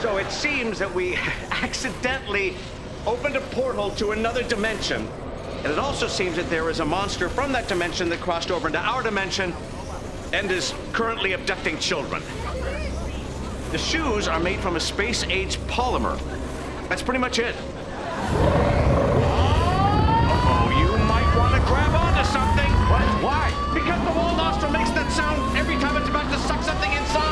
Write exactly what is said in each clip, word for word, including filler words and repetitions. So it seems that we accidentally opened a portal to another dimension. And it also seems that there is a monster from that dimension that crossed over into our dimension and is currently abducting children. The shoes are made from a space-age polymer. That's pretty much it. Oh, you might want to grab onto something. What? Why? Because the wall nostril makes that sound every time it's about to suck something inside.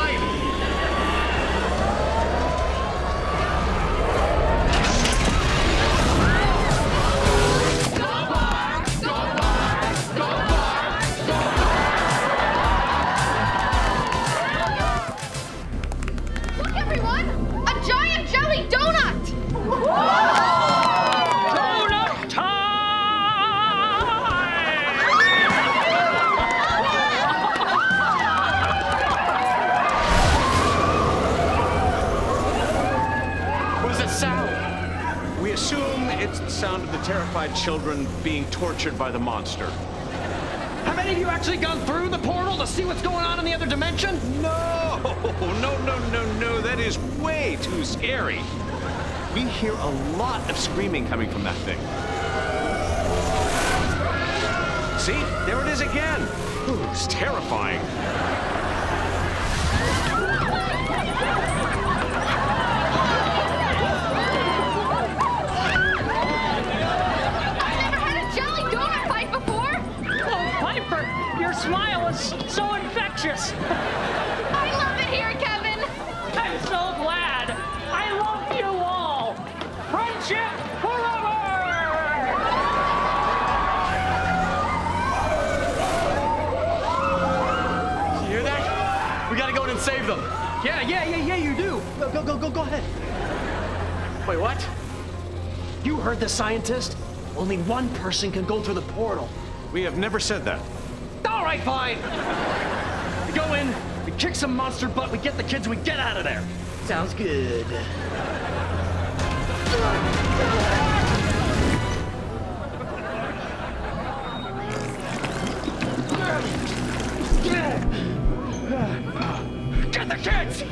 Terrified children being tortured by the monster. Have any of you actually gone through the portal to see what's going on in the other dimension? No, no, no, no, no. That is way too scary. We hear a lot of screaming coming from that thing. See, there it is again. Ooh, it's terrifying. Smile is so infectious. I love it here, Kevin. I'm so glad. I love you all. Friendship forever. You hear that? We gotta go in and save them. Yeah, yeah, yeah, yeah. You do. Go, go, go, go, go ahead. Wait, what? You heard the scientist? Only one person can go through the portal. We have never said that. All right, fine. We go in, we kick some monster butt, we get the kids, we get out of there. Sounds good. Get the kids!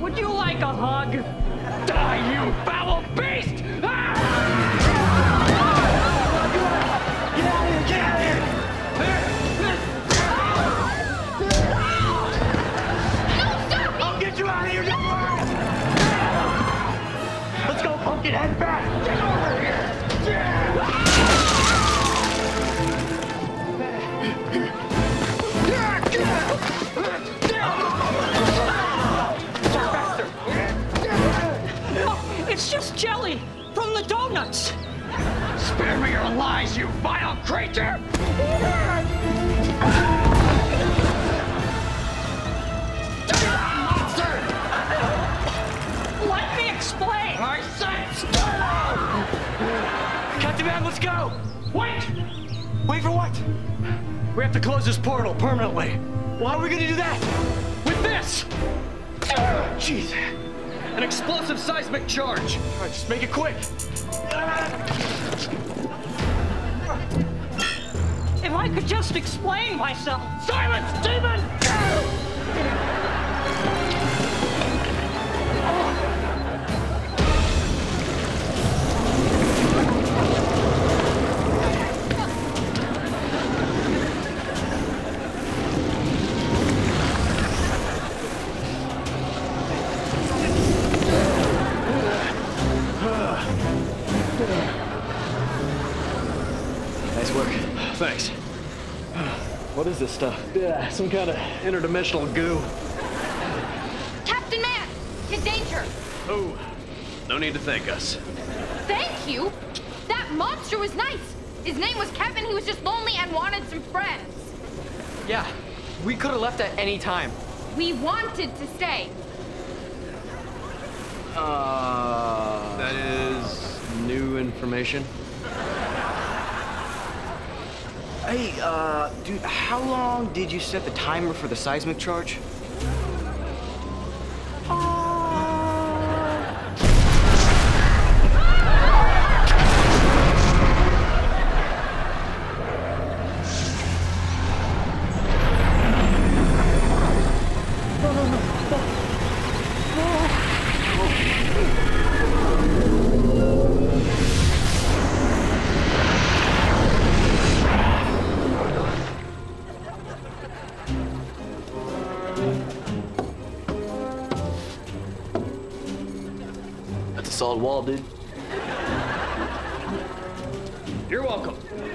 Would you like a hug? Die, you foul beast! Head back! Get over here! Oh, it's just jelly from the donuts! Spare me your lies, you vile creature! Captain Man, let's go! Wait! Wait for what? We have to close this portal permanently. Well, how are we gonna do that? With this! Jeez. An explosive seismic charge. All right, just make it quick. If I could just explain myself. Silence, demon! Thanks. What is this stuff? Yeah, some kind of interdimensional goo. Captain Man, in danger. Oh, no need to thank us. Thank you? That monster was nice. His name was Kevin. He was just lonely and wanted some friends. Yeah, we could have left at any time. We wanted to stay. Uh, that is new information. Hey, uh, dude, how long did you set the timer for the seismic charge? Uh... That's a solid wall, dude. You're welcome.